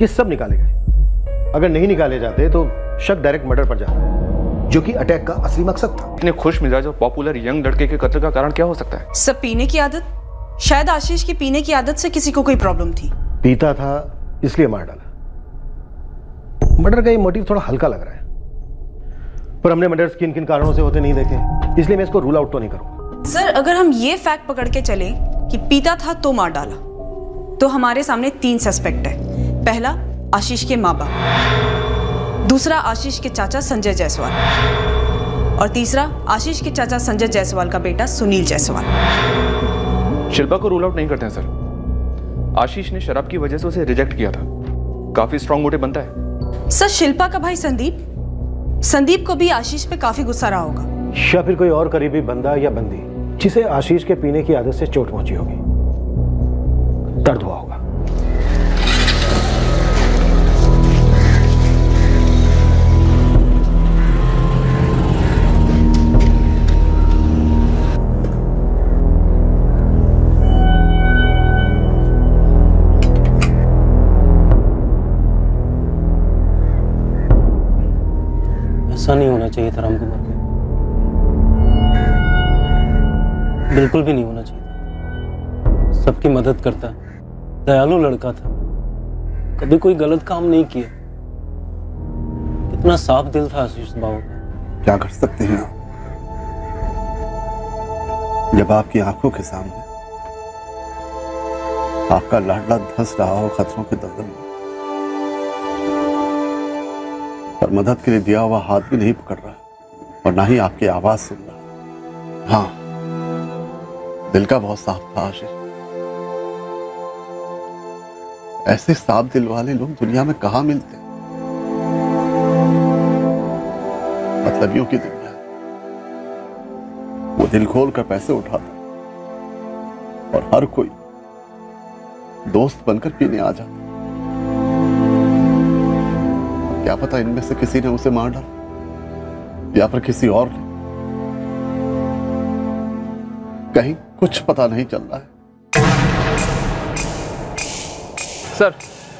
ये सब निकाले गए। अगर नहीं निकाले जाते तो शक डायरेक्ट मर्डर पर जाता। जो कि अटैक का असली मकसद था। इतने खुश मिजाज और पॉपुलर यंग लड़के के कत्ल का कारण क्या हो सकता है? सब पीने की आदत। शायद आशीष की पीने की आदत से किसी को कोई प्रॉब्लम थी, पीता था इसलिए मार डाला। मर्डर का ये मोटिव थोड़ा हल्का लग रहा है, पर हमने मर्डर्स किन किन कारणों से होते नहीं देखे, इसलिए मैं इसको रूल आउट तो नहीं करूँगा। सर अगर हम ये फैक्ट पकड़ के चले कि पीता था तो मार डाला, तो हमारे सामने तीन सस्पेक्ट है। पहला आशीष के माँ बाप, दूसरा आशीष के चाचा संजय जायसवाल और तीसरा आशीष के चाचा संजय जायसवाल का बेटा सुनील जायसवाल। शिल्पा को रूल आउट नहीं करते हैं सर। आशीष ने शराब की वजह से उसे रिजेक्ट किया था, काफी स्ट्रॉन्ग मोटिव बनता है। सर शिल्पा का भाई संदीप, संदीप को भी आशीष पे काफी गुस्सा रहा होगा, या फिर कोई और करीबी बंदा या बंदी जिसे आशीष के पीने की आदत से चोट पहुंची होगी, दर्द हुआ होगा। ऐसा नहीं होना चाहिए था रामकुमार, बिल्कुल भी नहीं होना चाहिए। सबकी मदद करता, दयालु लड़का था, कभी कोई गलत काम नहीं किया। कितना साफ दिल था आशीष बाबू का। क्या कर सकते हैं आप जब आपकी आंखों के सामने आपका लाडला धंस रहा हो खतरों के दलदल में, पर मदद के लिए दिया हुआ हाथ भी नहीं पकड़ रहा और ना ही आपकी आवाज सुन रहा। हाँ दिल का बहुत साफ था आशीष। ऐसे साफ दिल वाले लोग दुनिया में कहाँ मिलते हैं? मतलबियों की दुनिया। वो दिल खोल कर पैसे उठाता और हर कोई दोस्त बनकर पीने आ जाता। क्या पता इनमें से किसी ने उसे मार डाला या फिर किसी और ने। कहीं कुछ पता नहीं चल रहा है। सर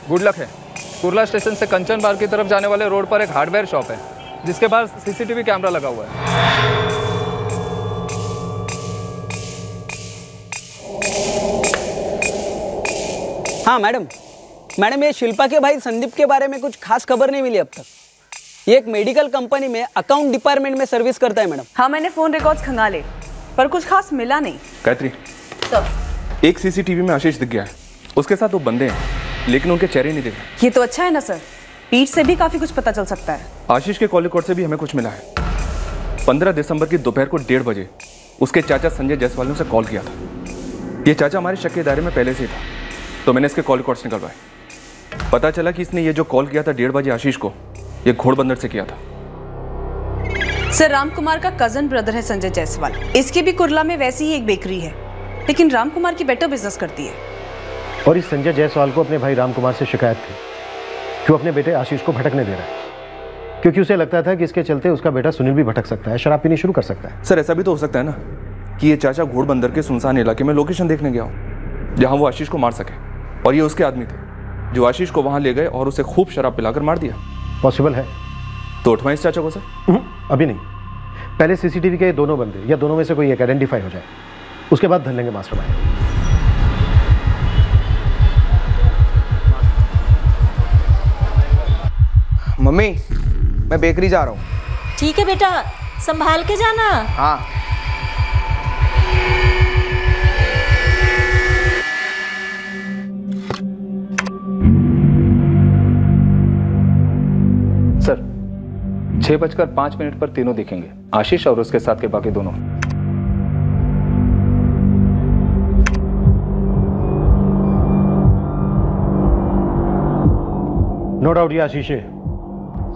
गुड लक है। कुरला स्टेशन से कंचन बार की तरफ जाने वाले रोड पर एक हार्डवेयर शॉप है जिसके पास सीसीटीवी कैमरा लगा हुआ है। हाँ मैडम, मैडम ये शिल्पा के भाई संदीप के बारे में कुछ खास खबर नहीं मिली अब तक। ये एक मेडिकल कंपनी में अकाउंट डिपार्टमेंट में सर्विस करता है मैडम। हाँ मैंने फोन रिकॉर्ड्स खंगाले पर कुछ खास मिला नहीं। गायत्री सर, एक सीसीटीवी में आशीष दिख गया है, उसके साथ वो बंदे हैं लेकिन उनके चेहरे नहीं दिख रहे। ये तो अच्छा है ना सर, पीठ से भी काफी कुछ पता चल सकता है। आशीष के कॉल रिकॉर्ड से भी हमें कुछ मिला है। पंद्रह दिसंबर की दोपहर को डेढ़ बजे उसके चाचा संजय जायसवाल ने उसे कॉल किया था। ये चाचा हमारे शक के दायरे में पहले से ही था, तो मैंने इसके कॉल रिकॉर्ड्स निकलवाए। पता चला कि इसने ये जो कॉल किया था डेढ़ बजे आशीष को, ये घोड़बंदर से किया था। सर रामकुमार का कजन ब्रदर है संजय जायसवाल, इसके भी कुरला में वैसी ही एक बेकरी है, लेकिन रामकुमार की बेटर बिजनेस करती है। और इस संजय जायसवाल को अपने भाई रामकुमार से शिकायत थी कि वो अपने बेटे आशीष को भटकने दे रहा है, क्योंकि उसे लगता था कि इसके चलते उसका बेटा सुनील भी भटक सकता है, शराब पीनी शुरू कर सकता है। सर ऐसा भी तो हो सकता है ना कि ये चाचा घोड़बंदर के सुनसान इलाके में लोकेशन देखने गया हो जहाँ वो आशीष को मार सके, और ये उसके आदमी थे जो आशीष को वहाँ ले गए और उसे खूब शराब पिलाकर मार दिया। पॉसिबल है। तो उठवाएं इस चाचा को सर। अभी नहीं, पहले सीसीटीवी के दोनों बंदे या दोनों में से कोई एक आइडेंटिफाई हो जाए, उसके बाद धर लेंगे मास्टरमाइंड। मम्मी मैं बेकरी जा रहा हूँ। ठीक है बेटा, संभाल के जाना। हाँ छह बजकर पांच मिनट पर तीनों दिखेंगे, आशीष और उसके साथ के बाकी दोनों। नो डाउट ये आशीष है,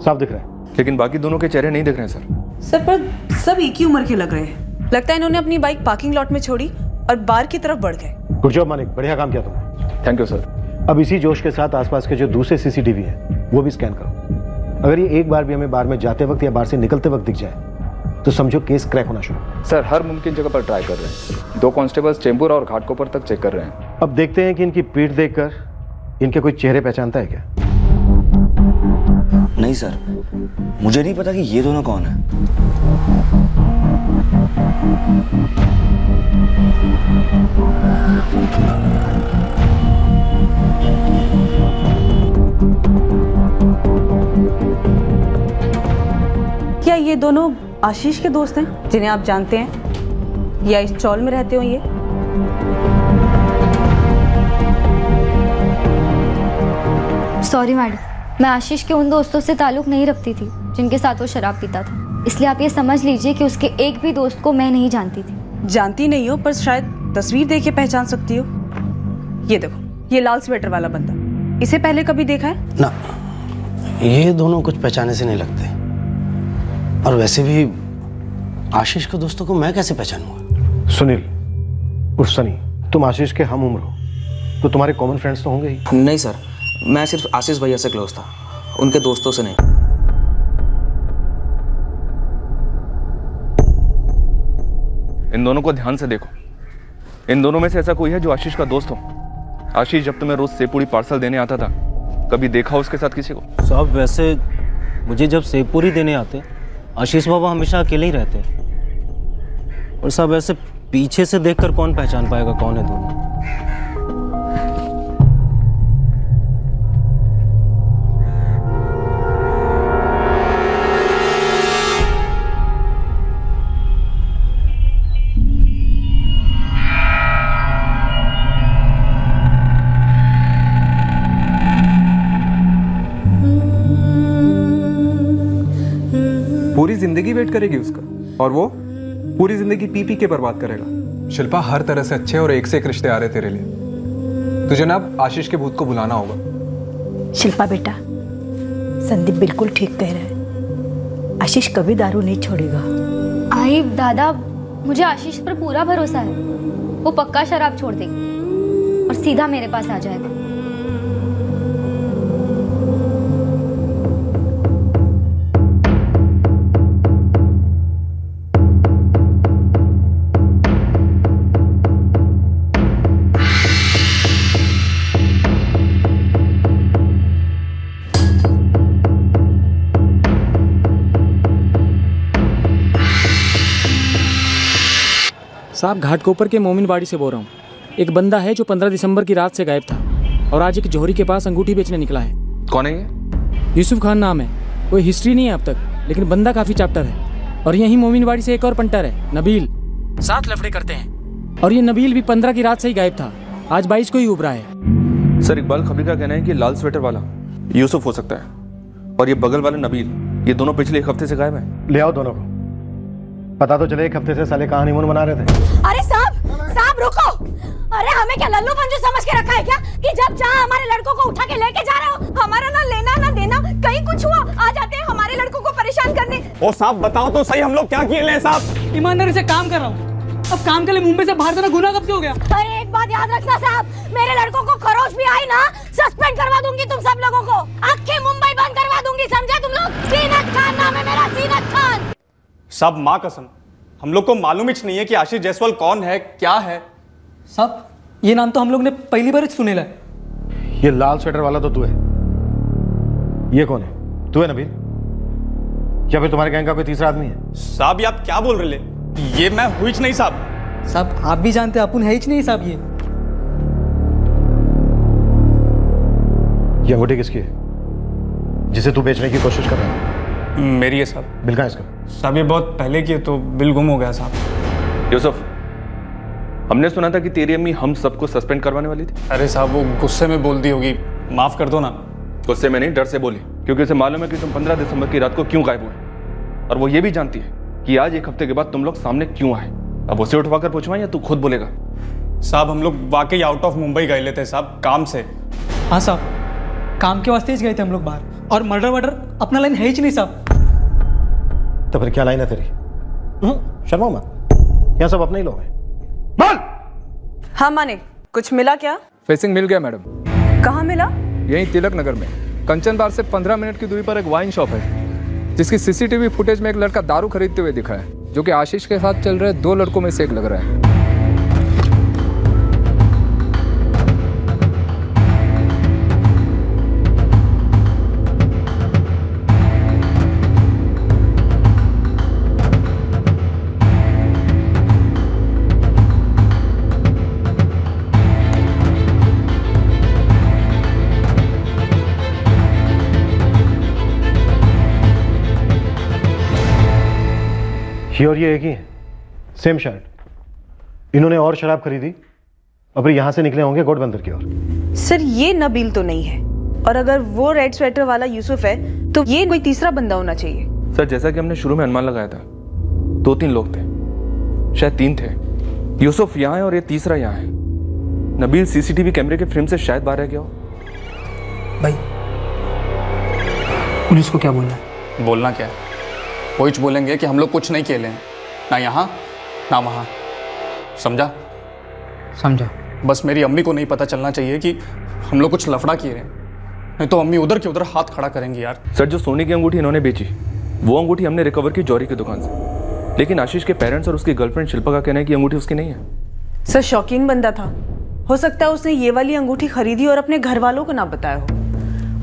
साफ दिख रहा है, लेकिन बाकी दोनों के चेहरे नहीं दिख रहे हैं सर। सर पर सब एक ही उम्र के लग रहे हैं। लगता है इन्होंने अपनी बाइक पार्किंग लॉट में छोड़ी और बार की तरफ बढ़ गए। गुड जॉब मानिक, बढ़िया काम किया तुमने। Thank you sir. अब इसी जोश के साथ आसपास के जो दूसरे सीसीटीवी है वो भी स्कैन करो। अगर ये एक बार भी हमें बार में जाते वक्त या बार से निकलते वक्त दिख जाए तो समझो केस क्रैक होना शुरू। सर हर मुमकिन जगह पर ट्राई कर रहे हैं। दो कांस्टेबल्स चेंबूर और घाटकोपर तक चेक कर रहे हैं। अब देखते हैं कि इनकी पीठ देखकर इनके कोई चेहरे पहचानता है क्या? नहीं सर, मुझे नहीं पता कि ये दोनों कौन है। क्या ये दोनों आशीष के दोस्त हैं जिन्हें आप जानते हैं या इस चौल में रहते हो? ये सॉरी मैडम, मैं आशीष के उन दोस्तों से ताल्लुक़ नहीं रखती थी जिनके साथ वो शराब पीता था, इसलिए आप ये समझ लीजिए कि उसके एक भी दोस्त को मैं नहीं जानती थी। जानती नहीं हो पर शायद तस्वीर देख के पहचान सकती हो। ये देखो, ये लाल स्वेटर वाला बंदा, इसे पहले कभी देखा है? ना, ये दोनों कुछ पहचाने से नहीं लगते, और वैसे भी आशीष के दोस्तों को मैं कैसे पहचानूंगा? सुनील और सनी, तुम आशीष के हम उम्र हो तो तुम्हारे कॉमन फ्रेंड्स तो होंगे ही। नहीं सर, मैं सिर्फ आशीष भैया से क्लोज था, उनके दोस्तों से नहीं। इन दोनों को ध्यान से देखो, इन दोनों में से ऐसा कोई है जो आशीष का दोस्त हो? आशीष जब तुम्हें रोज सेवपूरी पार्सल देने आता था, कभी देखा उसके साथ किसी को? साहब वैसे मुझे जब सेवपूरी देने आते, आशीष बाबा हमेशा अकेले ही रहते, और साहब ऐसे पीछे से देखकर कौन पहचान पाएगा कौन है दोनों? पूरी जिंदगी वेट करेगी उसका, और वो पूरी जिंदगी पी पी के बर्बाद करेगा। शिल्पा, हर तरह से अच्छे और एक से एक रिश्ते आ रहे तेरे लिए, तुझे ना अब आशीष के भूत को बुलाना होगा। शिल्पा बेटा, संदीप बिल्कुल ठीक कह रहा है, आशीष कभी दारू नहीं छोड़ेगा। आई दादा, मुझे आशीष पर पूरा भरोसा है, वो पक्का शराब छोड़ देगा और सीधा मेरे पास आ जाएगा। साहब, घाटकोपर के मोमिनवाड़ी से बोल रहा हूँ। एक बंदा है जो पंद्रह दिसंबर की रात से गायब था और आज एक जोहरी के पास अंगूठी बेचने निकला है। कौन है ये? यूसुफ खान नाम है, कोई हिस्ट्री नहीं है अब तक, लेकिन बंदा काफ़ी चैप्टर है। और यहीं मोमिनवाड़ी से एक और पंटर है, नबील, सात लफड़े करते हैं, और ये नबील भी पंद्रह की रात से ही गायब था, आज बाईस को ही उभरा है। सर, इकबाल खबरी का कहना है कि लाल स्वेटर वाला यूसुफ हो सकता है और ये बगल वाला नबील, ये दोनों पिछले एक हफ्ते से गायब है। ले आओ दोनों को, पता तो चले एक हफ्ते से साले कहानी मन बना रहे थे। अरे साहब, साहब रुको, अरे हमें क्या लल्लू पंजू समझ के रखा है क्या कि जब जहाँ हमारे लड़कों को उठा के लेके जा रहे हो, हमारा ना लेना ना देना, कहीं कुछ हुआ आ जाते हैं हमारे लड़कों को परेशान करने। ओ साहब बताओ तो सही, हम लोग क्या किए ले साहब? ईमानदारी से काम कर रहा हूँ, अब काम के लिए मुंबई से बाहर जाना गुनाह कब से हो गया? अरे एक बात याद रखना साहब, मेरे लड़कों को खरोच भी आई ना, सस्पेंड करवा दूंगी तुम सब लोगों को, आखिर मुंबई बंद करवा दूंगी, समझे तुम लोग? सीनत खान नाम है मेरा, सीनत खान। सब माँ कसम, हम लोग को मालूम ही नहीं है कि आशीष जायसवाल कौन है क्या है। सब ये नाम तो हम लोग ने पहली बार ही सुने ला। ये लाल स्वेटर वाला तो तू है, ये कौन है? तू है नबील या फिर तुम्हारे गैंग का कोई तीसरा आदमी है? साहब ये आप क्या बोल रहे ले? ये मैं हुई नहीं साहब। साहब आप भी जानते हैं, अपन है ही नहीं साहब। ये अंगूठी किसकी है जिसे तू बेचने की कोशिश कर रहा है? मेरी है साहब। बिल कहाँ इसका? साहब ये बहुत पहले की है तो बिल गुम हो गया साहब। यूसुफ, हमने सुना था कि तेरी अम्मी हम सबको सस्पेंड करवाने वाली थी। अरे साहब वो गुस्से में बोल दी होगी, माफ़ कर दो ना। गुस्से में नहीं, डर से बोली, क्योंकि उसे मालूम है कि तुम पंद्रह दिसंबर की रात को क्यों गायब हुए, और वो ये भी जानती है कि आज एक हफ्ते के बाद तुम लोग सामने क्यों आए। अब उसे उठवा कर पूछवा या तू खुद बोलेगा? साहब हम लोग वाकई आउट ऑफ मुंबई गए लेते साहब, काम से। हाँ साहब, काम के वास्ते ही गए थे हम लोग बाहर, और मर्डर वर्डर अपना लाइन है ही नहीं साहब। तो फिर क्या लाइन है तेरी? शर्मा मत, यहाँ सब अपने ही लोग हैं। बोल। हाँ माने, कुछ मिला क्या? फेसिंग मिल गया मैडम। कहाँ मिला? यहीं तिलक नगर में कंचन बार से पंद्रह मिनट की दूरी पर एक वाइन शॉप है, जिसकी सीसीटीवी फुटेज में एक लड़का दारू खरीदते हुए दिखा है, जो कि आशीष के साथ चल रहे दो लड़कों में से एक लग रहा है। ये और ये एक ही है, सेम शर्ट। इन्होंने और शराब खरीदी और फिर यहाँ से निकले होंगे घोड़बंदर की ओर। सर ये नबील तो नहीं है, और अगर वो रेड स्वेटर वाला यूसुफ है तो ये कोई तीसरा बंदा होना चाहिए। सर जैसा कि हमने शुरू में अनुमान लगाया था, दो तीन लोग थे, शायद तीन थे। यूसुफ यहाँ है और ये तीसरा यहाँ है। नबील सीसीटीवी कैमरे के फ्रेम से शायद बाहर रह गया हो। भाई पुलिस को क्या बोलना है? बोलना क्या है, वो कुछ बोलेंगे कि हम लोग कुछ नहीं खेले हैं, ना यहाँ ना वहाँ। समझा? समझा। बस मेरी अम्मी को नहीं पता चलना चाहिए कि हम लोग कुछ लफड़ा किए हैं, नहीं तो अम्मी उधर के उधर हाथ खड़ा करेंगी यार। सर जो सोने की अंगूठी इन्होंने बेची, वो अंगूठी हमने रिकवर की जौहरी की दुकान से, लेकिन आशीष के पेरेंट्स और उसकी गर्लफ्रेंड शिल्पा का कहना है कि अंगूठी उसकी नहीं है। सर शौकीन बंदा था, हो सकता है उसने ये वाली अंगूठी खरीदी और अपने घर वालों को ना बताया हो।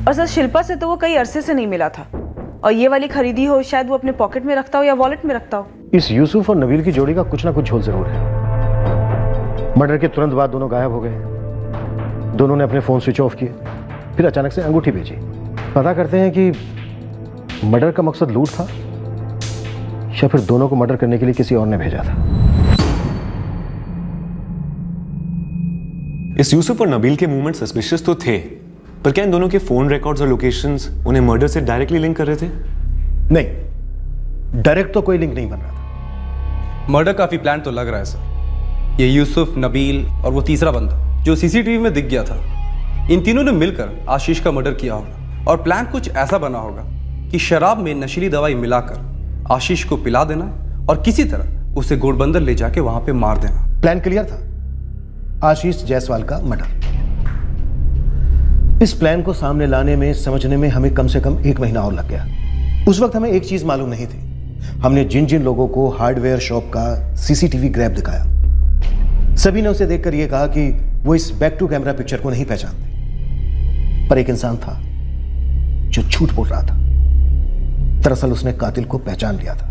और सर शिल्पा से तो वो कई अरसे से नहीं मिला था, और ये वाली खरीदी हो शायद वो अपने पॉकेट में रखता हो या वॉलेट में रखता हो। इस यूसुफ और नबील की जोड़ी का कुछ ना कुछ झोल जरूर है। मर्डर के तुरंत बाद दोनों गायब हो गए, दोनों ने अपने फोन स्विच ऑफ किए, फिर अचानक से अंगूठी बेची। पता करते हैं कि मर्डर का मकसद लूट था या फिर दोनों को मर्डर करने के लिए किसी और ने भेजा था। इस यूसुफ और नबील के मूवमेंट सस्पिशियस तो थे, पर क्या इन दोनों के फोन रिकॉर्ड्स और लोकेशंस उन्हें मर्डर से डायरेक्टली लिंक कर रहे थे? नहीं, डायरेक्ट तो कोई लिंक नहीं बन रहा था। मर्डर काफी प्लान तो लग रहा है सर। ये यूसुफ, नबील और वो तीसरा बंदा जो सीसीटीवी में दिख गया था, इन तीनों ने मिलकर आशीष का मर्डर किया होगा, और प्लान कुछ ऐसा बना होगा कि शराब में नशीली दवाई मिलाकर आशीष को पिला देना और किसी तरह उसे घोड़बंदर ले जाके वहां पे मार देना। प्लान क्लियर था, आशीष जायसवाल का मर्डर। इस प्लान को सामने लाने में, समझने में हमें कम से कम एक महीना और लग गया। उस वक्त हमें एक चीज मालूम नहीं थी, हमने जिन जिन लोगों को हार्डवेयर शॉप का सीसीटीवी ग्रैब दिखाया, सभी ने उसे देखकर यह कहा कि वो इस बैक टू कैमरा पिक्चर को नहीं पहचानते। पर एक इंसान था जो झूठ बोल रहा था। दरअसल उसने कातिल को पहचान लिया था।